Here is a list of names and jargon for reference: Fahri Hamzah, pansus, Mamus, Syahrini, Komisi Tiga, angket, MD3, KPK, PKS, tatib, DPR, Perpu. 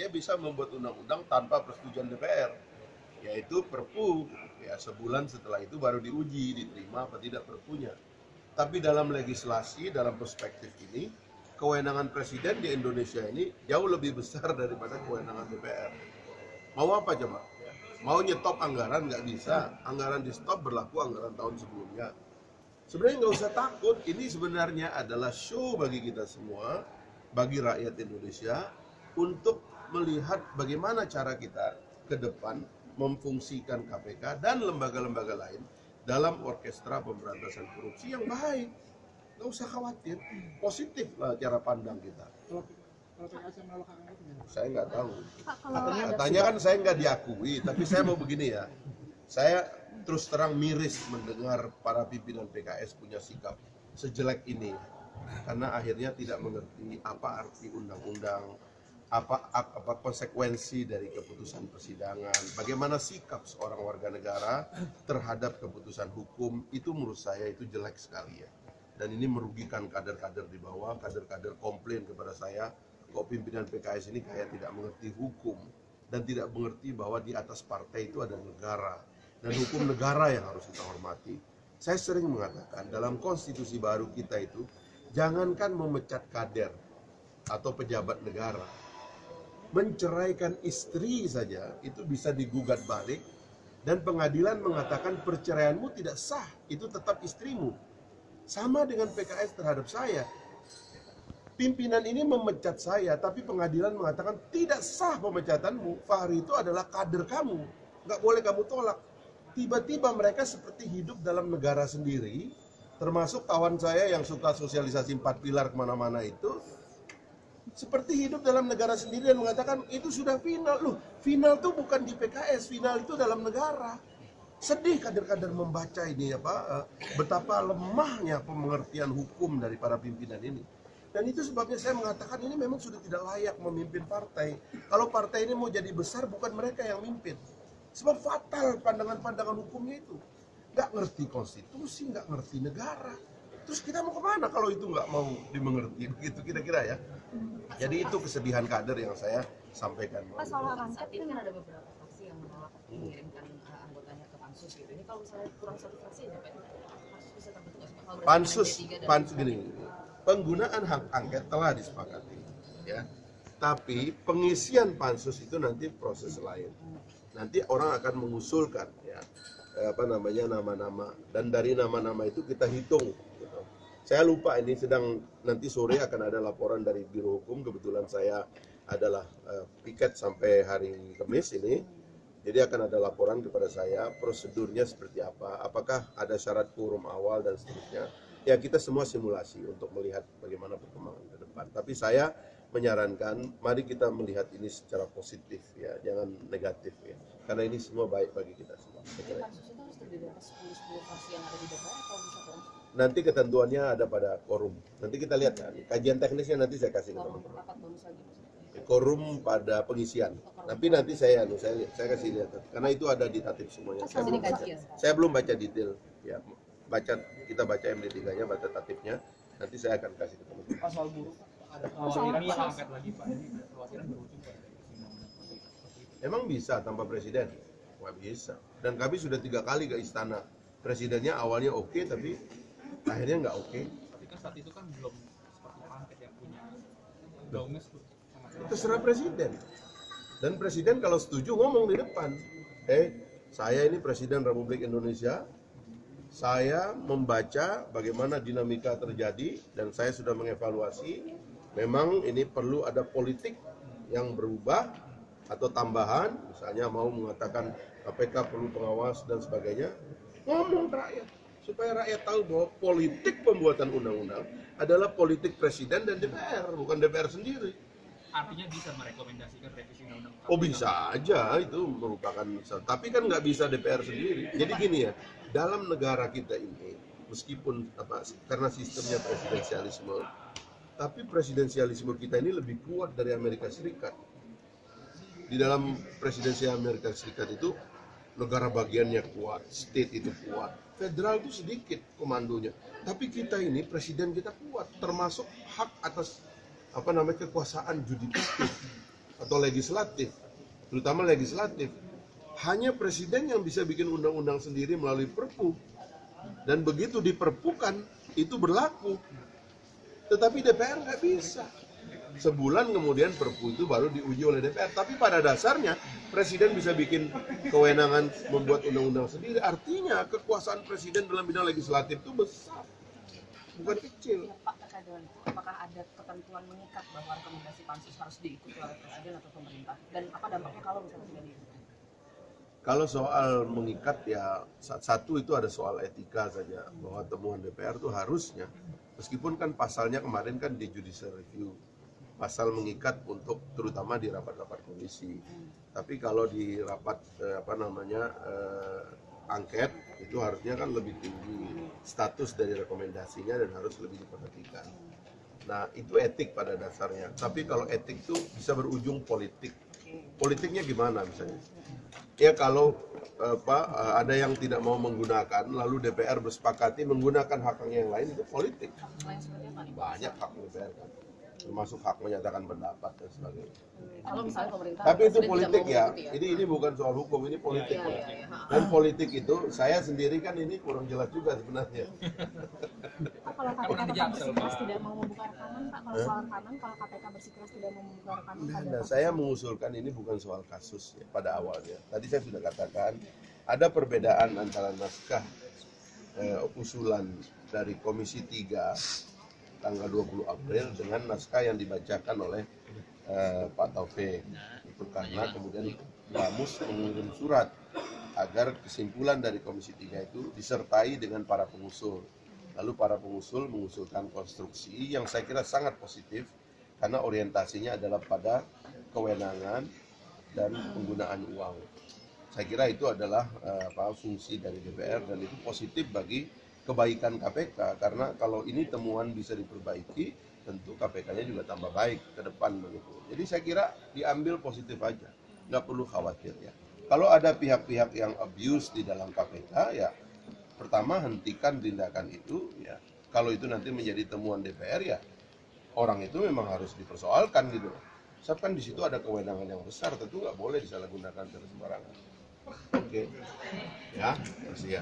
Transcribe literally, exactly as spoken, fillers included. dia bisa membuat undang-undang tanpa persetujuan D P R, yaitu Perpu. Ya, sebulan setelah itu baru diuji diterima apa tidak Perpunya. Tapi dalam legislasi, dalam perspektif ini, kewenangan presiden di Indonesia ini jauh lebih besar daripada kewenangan D P R. Mau apa coba? Mau nyetop anggaran nggak bisa, anggaran di stop berlaku anggaran tahun sebelumnya. Sebenarnya nggak usah takut, ini sebenarnya adalah show bagi kita semua, bagi rakyat Indonesia, untuk melihat bagaimana cara kita ke depan memfungsikan K P K dan lembaga-lembaga lain dalam orkestra pemberantasan korupsi yang baik. Nggak usah khawatir, positif lah cara pandang kita. Saya nggak tahu. Katanya kan saya nggak diakui, tapi saya mau begini ya. Saya terus terang miris mendengar para pimpinan P K S punya sikap sejelek ini, karena akhirnya tidak mengerti apa arti undang-undang, apa, apa konsekuensi dari keputusan persidangan, bagaimana sikap seorang warga negara terhadap keputusan hukum. Itu menurut saya itu jelek sekali ya. Dan ini merugikan kader-kader di bawah, kader-kader komplain kepada saya, kok pimpinan P K S ini kayak tidak mengerti hukum dan tidak mengerti bahwa di atas partai itu ada negara dan hukum negara yang harus kita hormati. Saya sering mengatakan dalam konstitusi baru kita itu jangankan memecat kader atau pejabat negara, menceraikan istri saja itu bisa digugat balik dan pengadilan mengatakan perceraianmu tidak sah, itu tetap istrimu. Sama dengan P K S terhadap saya. Pimpinan ini memecat saya, tapi pengadilan mengatakan tidak sah pemecatanmu. Fahri itu adalah kader kamu, nggak boleh kamu tolak. Tiba-tiba mereka seperti hidup dalam negara sendiri, termasuk kawan saya yang suka sosialisasi empat pilar kemana-mana itu, seperti hidup dalam negara sendiri dan mengatakan itu sudah final. Loh, final itu bukan di P K S, final itu dalam negara. Sedih kader-kader membaca ini ya Pak, betapa lemahnya pengertian hukum dari para pimpinan ini. Dan itu sebabnya saya mengatakan ini memang sudah tidak layak memimpin partai. Kalau partai ini mau jadi besar bukan mereka yang mimpin. Sebab fatal pandangan-pandangan hukumnya itu. Nggak ngerti konstitusi, nggak ngerti negara. Terus kita mau kemana kalau itu nggak mau dimengerti? Begitu kira-kira ya. Jadi itu kesedihan kader yang saya sampaikan. Pak, soal saat ini kan ada beberapa fraksi yang menolak mengirimkan anggotanya ke pansus gitu. Ini kalau misalnya kurang satu fraksi, pansus bisa tambah tugas. Pansus, pansus gini. Penggunaan hak angket telah disepakati, ya. Tapi pengisian pansus itu nanti proses lain. Nanti orang akan mengusulkan, ya, apa namanya nama-nama. Dan dari nama-nama itu kita hitung. Gitu. Saya lupa ini sedang nanti sore akan ada laporan dari Biro Hukum. Kebetulan saya adalah uh, piket sampai hari Kamis ini. Jadi akan ada laporan kepada saya prosedurnya seperti apa. Apakah ada syarat quorum awal dan seterusnya. Ya, kita semua simulasi untuk melihat bagaimana perkembangan ke depan. Tapi saya menyarankan, mari kita melihat ini secara positif ya, jangan negatif ya. Karena ini semua baik bagi kita semua. Jadi pansus itu harus terdiri dari sepuluh sepuluh fraksi yang ada di D P R atau bisa berapa? Nanti ketentuannya ada pada quorum. Nanti kita lihat kan. Kajian teknisnya nanti saya kasih ke teman-teman. Quorum pada pengisian. Tapi nanti saya anu saya saya kasih lihat. Karena itu ada di tatib semuanya. Saya belum baca. Saya belum baca detail ya. Baca kita baca M D tiga-nya, baca tatibnya, nanti saya akan kasih ke teman-teman. Pak, soal buruh ada kekhawatiran hak angket lagi Pak, ini kekhawatiran berujung pada itu. Emang bisa tanpa presiden? Nggak bisa. Dan kami sudah tiga kali ke istana. Presidennya awalnya oke, okay, tapi akhirnya nggak oke. Okay. Tapi kan saat itu kan belum seperti angket yang punya. Daunnya terserah presiden. Dan presiden kalau setuju ngomong di depan. Eh, saya ini presiden Republik Indonesia. Saya membaca bagaimana dinamika terjadi dan saya sudah mengevaluasi memang ini perlu ada politik yang berubah atau tambahan, misalnya mau mengatakan K P K perlu pengawas dan sebagainya. Ngomong rakyat, supaya rakyat tahu bahwa politik pembuatan undang-undang adalah politik presiden dan D P R, bukan D P R sendiri. Artinya bisa merekomendasikan revisi undang-undang? Oh bisa aja, itu merupakan, tapi kan nggak bisa D P R sendiri. Jadi gini ya, dalam negara kita ini, meskipun apa, karena sistemnya presidensialisme, tapi presidensialisme kita ini lebih kuat dari Amerika Serikat. Di dalam presidensi Amerika Serikat itu, negara bagiannya kuat, state itu kuat, federal itu sedikit komandonya. Tapi kita ini, presiden kita kuat, termasuk hak atas apa namanya kekuasaan yudikatif. atau legislatif, terutama legislatif. Hanya presiden yang bisa bikin undang-undang sendiri melalui perpu. Dan begitu diperpukan, itu berlaku. Tetapi D P R nggak bisa. Sebulan kemudian perpu itu baru diuji oleh D P R. Tapi pada dasarnya presiden bisa bikin kewenangan membuat undang-undang sendiri. Artinya kekuasaan presiden dalam bidang legislatif itu besar, bukan kecil. Ya, Pak, apakah ada ketentuan mengikat bahwa rekomendasi pansus harus diikuti oleh presiden atau pemerintah? Dan apa dampaknya kalau misalnya tidak diikuti? Kalau soal mengikat, ya satu itu ada soal etika saja, bahwa temuan D P R itu harusnya, meskipun kan pasalnya kemarin kan di judicial review, pasal mengikat untuk terutama di rapat-rapat komisi. Tapi kalau di rapat eh, apa namanya eh, angket itu harusnya kan lebih tinggi status dari rekomendasinya dan harus lebih diperhatikan. Nah, itu etik pada dasarnya. Tapi kalau etik itu bisa berujung politik. Politiknya gimana misalnya? Ya kalau apa, ada yang tidak mau menggunakan, lalu D P R bersepakati menggunakan haknya yang lain, itu politik. Banyak hak D P R kan, termasuk hak menyatakan pendapat dan sebagainya. Kalau misalnya pemerintah, tapi itu politik ya. ya. Ini ini bukan soal hukum, ini politik. Ya, ya, ya, ya. Dan politik itu saya sendiri kan ini kurang jelas juga sebenarnya. Kalau K P K bersikeras tidak mau membuka rekaman, Pak, kalau soal rekaman, kalau K P K bersikeras tidak mau membuka rekaman. Nah, nah saya mengusulkan ini bukan soal kasus ya, pada awalnya. Tadi saya sudah katakan ada perbedaan antara naskah eh, usulan dari Komisi Tiga tanggal dua puluh April dengan naskah yang dibacakan oleh uh, Pak Taufik. Itu karena kemudian Mamus mengirim surat agar kesimpulan dari Komisi Tiga itu disertai dengan para pengusul. Lalu para pengusul mengusulkan konstruksi yang saya kira sangat positif karena orientasinya adalah pada kewenangan dan penggunaan uang. Saya kira itu adalah uh, apa, fungsi dari D P R dan itu positif bagi kebaikan K P K, karena kalau ini temuan bisa diperbaiki, tentu K P K-nya juga tambah baik ke depan begitu. Jadi saya kira diambil positif aja, nggak perlu khawatir ya. Kalau ada pihak-pihak yang abuse di dalam K P K, ya pertama hentikan tindakan itu ya. Kalau itu nanti menjadi temuan D P R ya, orang itu memang harus dipersoalkan gitu. Sebab kan di situ ada kewenangan yang besar, tentu nggak boleh disalahgunakan secara sembarangan. Oke, okay. Ya, terima kasih ya.